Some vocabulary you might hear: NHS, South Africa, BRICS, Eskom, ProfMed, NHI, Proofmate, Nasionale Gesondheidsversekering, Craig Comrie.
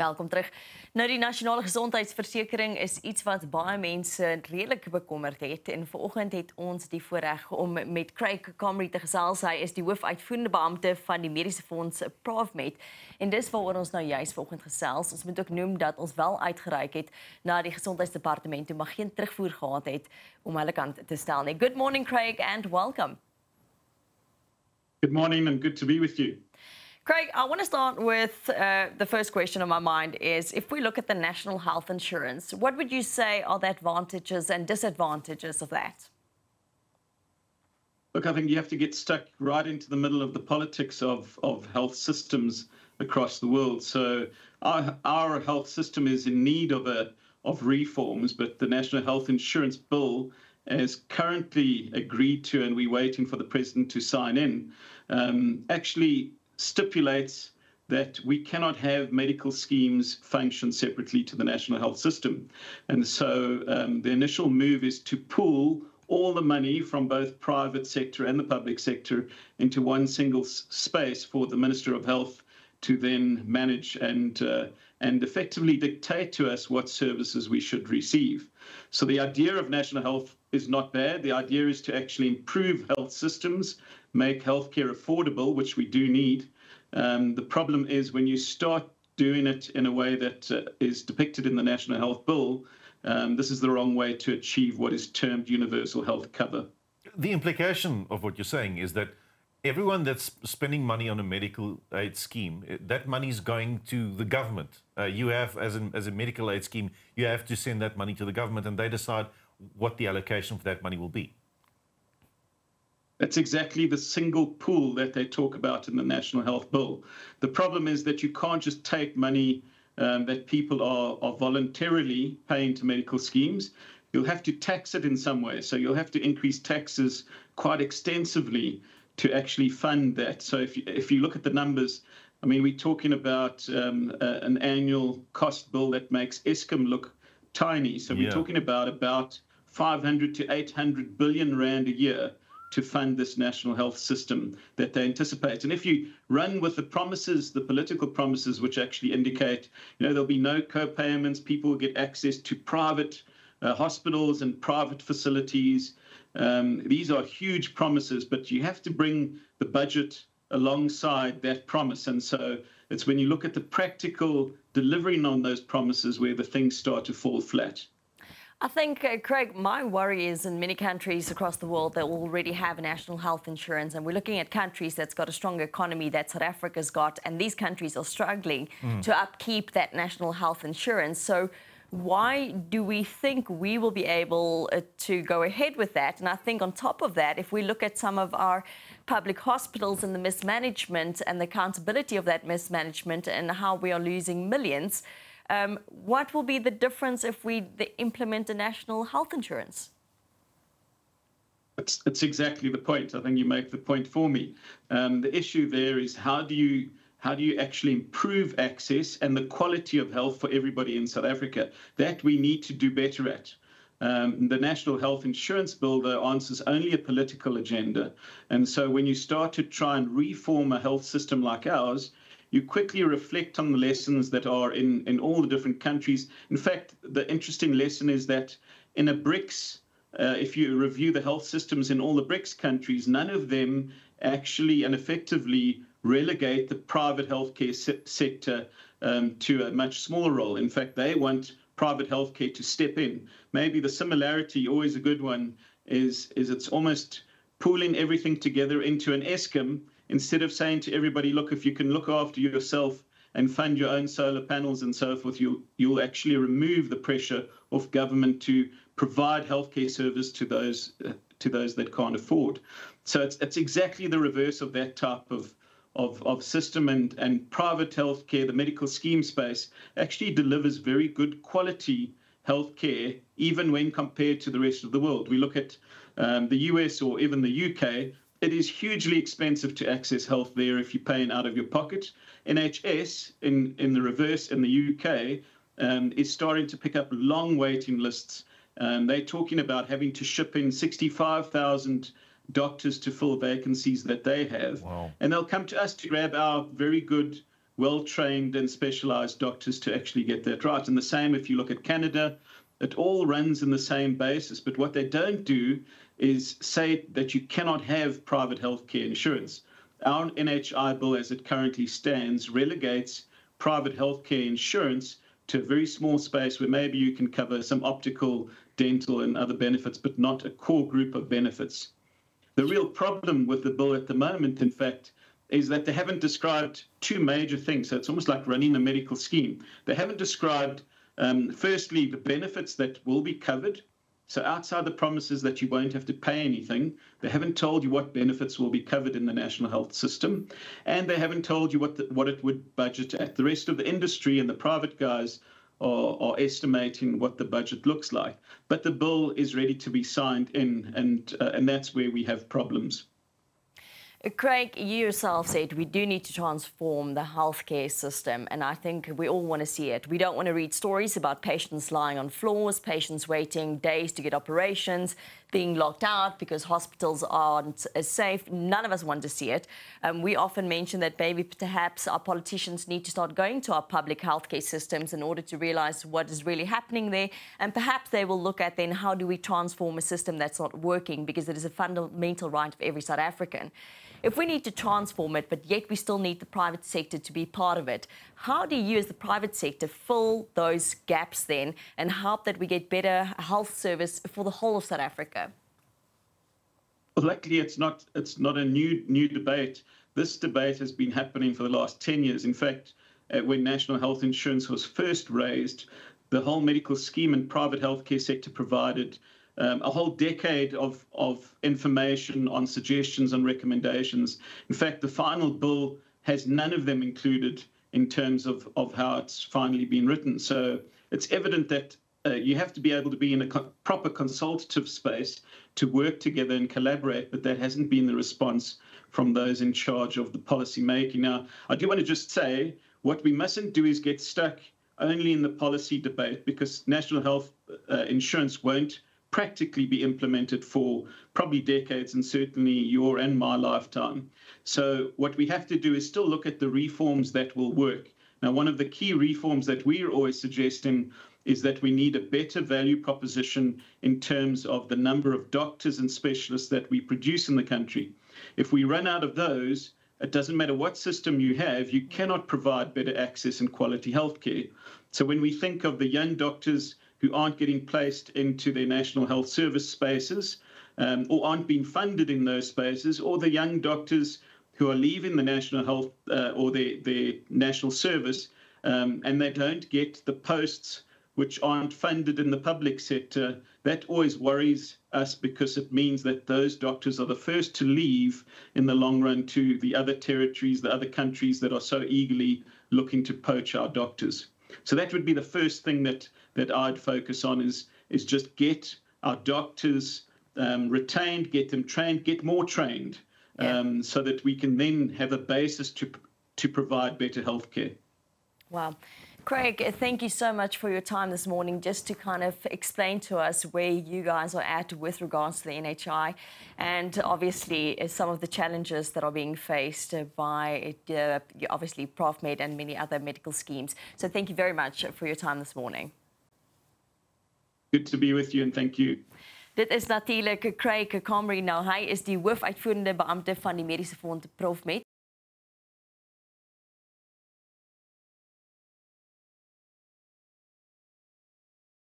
Welkom terug. Nou, die Nasionale Gesondheidsversekering is iets wat baie mense redelik bekommerd het. En vanoggend het ons die voorreg om met Craig Comrie te gesels. Hy is die hoofuitvoerende beampte van die mediese fonds Proofmate. En dis waaroor ons nou juis vanoggend gesels. Ons moet ook noem dat ons wel uitgereik het na die gesondheidsdepartement, maar geen terugvoer gehad het om hulle kant te stel nie. Good morning, Craig, and welcome. Good morning, and good to be with you. Craig, I want to start with the first question on my mind is, if we look at the national health insurance, what would you say are the advantages and disadvantages of that? Look, I think you have to get stuck right into the middle of the politics of health systems across the world. So our health system is in need of reforms, but the National Health Insurance Bill is currently agreed to, and we're waiting for the President to sign in, actually stipulates that we cannot have medical schemes function separately to the national health system. And so the initial move is to pool all the money from both private sector and the public sector into one single space for the Minister of Health to then manage and effectively dictate to us what services we should receive. So the idea of national health is not bad. The idea is to actually improve health systems, make healthcare affordable, which we do need. The problem is when you start doing it in a way that is depicted in the National Health Bill, this is the wrong way to achieve what is termed universal health cover. The implication of what you're saying is that everyone that's spending money on a medical aid scheme, that money is going to the government. You have, as a medical aid scheme, you have to send that money to the government, and they decide what the allocation for that money will be. That's exactly the single pool that they talk about in the National Health Bill. The problem is that you can't just take money that people are voluntarily paying to medical schemes. You'll have to tax it in some way. So you'll have to increase taxes quite extensively to actually fund that. So if you look at the numbers, I mean, we're talking about an annual cost bill that makes Eskom look tiny. So we're talking about 500 to 800 billion rand a year to fund this national health system that they anticipate. And if you run with the promises, the political promises, which actually indicate, you know, there'll be no co-payments, people will get access to private hospitals and private facilities. These are huge promises, but you have to bring the budget alongside that promise. And so it's when you look at the practical delivering on those promises where the things start to fall flat. I think, Craig, my worry is in many countries across the world that already have national health insurance, and we're looking at countries that's got a strong economy that South Africa's got, and these countries are struggling to upkeep that national health insurance. So why do we think we will be able to go ahead with that? And I think on top of that, if we look at some of our public hospitals and the mismanagement and the accountability of that mismanagement and how we are losing millions, what will be the difference if we implement a national health insurance? That's exactly the point. I think you make the point for me. The issue there is how do you actually improve access and the quality of health for everybody in South Africa? That we need to do better at. The National Health Insurance Bill, though, answers only a political agenda. And so when you start to try and reform a health system like ours, you quickly reflect on the lessons that are in all the different countries. In fact, the interesting lesson is that in a BRICS, if you review the health systems in all the BRICS countries, none of them actually and effectively relegate the private healthcare sector to a much smaller role. In fact, they want private healthcare to step in. Maybe the similarity, always a good one, is it's almost pooling everything together into an Eskom, instead of saying to everybody, look, if you can look after yourself and fund your own solar panels and so forth, you'll actually remove the pressure of government to provide healthcare service to those that can't afford. So it's exactly the reverse of that type of system, and private healthcare, the medical scheme space, actually delivers very good quality healthcare, even when compared to the rest of the world. We look at the US or even the UK. It is hugely expensive to access health there if you're paying out of your pocket. NHS, in the reverse, in the UK, is starting to pick up long waiting lists. They're talking about having to ship in 65,000 doctors to fill vacancies that they have. Wow. And they'll come to us to grab our very good well-trained and specialized doctors to actually get that right. And the same if you look at Canada, it all runs in the same basis. But what they don't do is say that you cannot have private healthcare insurance. Our NHI bill, as it currently stands, relegates private healthcare insurance to a very small space where maybe you can cover some optical, dental, and other benefits, but not a core group of benefits. The real problem with the bill at the moment, in fact, is that they haven't described two major things. So it's almost like running a medical scheme. They haven't described, firstly, the benefits that will be covered. So outside the promises that you won't have to pay anything, they haven't told you what benefits will be covered in the national health system, and they haven't told you what it would budget at. The rest of the industry and the private guys are estimating what the budget looks like. But the bill is ready to be signed in, and that's where we have problems. Craig, you yourself said we do need to transform the healthcare system, and I think we all want to see it. We don't want to read stories about patients lying on floors, patients waiting days to get operations, being locked out because hospitals aren't as safe. None of us want to see it. We often mention that maybe perhaps our politicians need to start going to our public healthcare systems in order to realise what is really happening there, and perhaps they will look at then how do we transform a system that's not working, because it is a fundamental right of every South African. If we need to transform it, but yet we still need the private sector to be part of it, how do you as the private sector fill those gaps then and help that we get better health service for the whole of South Africa? Well, luckily it's not a new debate. This debate has been happening for the last 10 years. In fact, when national health insurance was first raised, the whole medical scheme and private healthcare sector provided a whole decade of information on suggestions and recommendations. In fact, the final bill has none of them included in terms of how it's finally been written. So it's evident that you have to be able to be in a proper consultative space to work together and collaborate, but that hasn't been the response from those in charge of the policy making. Now, I do want to just say what we mustn't do is get stuck only in the policy debate, because national health insurance won't practically be implemented for probably decades, and certainly your and my lifetime. So what we have to do is still look at the reforms that will work. Now, one of the key reforms that we're always suggesting is that we need a better value proposition in terms of the number of doctors and specialists that we produce in the country. If we run out of those, it doesn't matter what system you have, you cannot provide better access and quality healthcare. So when we think of the young doctors who aren't getting placed into their national health service spaces or aren't being funded in those spaces, or the young doctors who are leaving the national health or their national service and they don't get the posts which aren't funded in the public sector, that always worries us, because it means that those doctors are the first to leave in the long run to the other territories, the other countries that are so eagerly looking to poach our doctors. So that would be the first thing that I'd focus on is just get our doctors retained, get them trained, get more trained, so that we can then have a basis to provide better healthcare. Wow. Craig, thank you so much for your time this morning, just to kind of explain to us where you guys are at with regards to the NHI and obviously some of the challenges that are being faced by obviously ProfMed and many other medical schemes. So thank you very much for your time this morning. Good to be with you, and thank you. Dit is natuurlijk Craig Comrie. Nou, hy is die hoofuitvoerende beampte van die mediese fond ProfMed.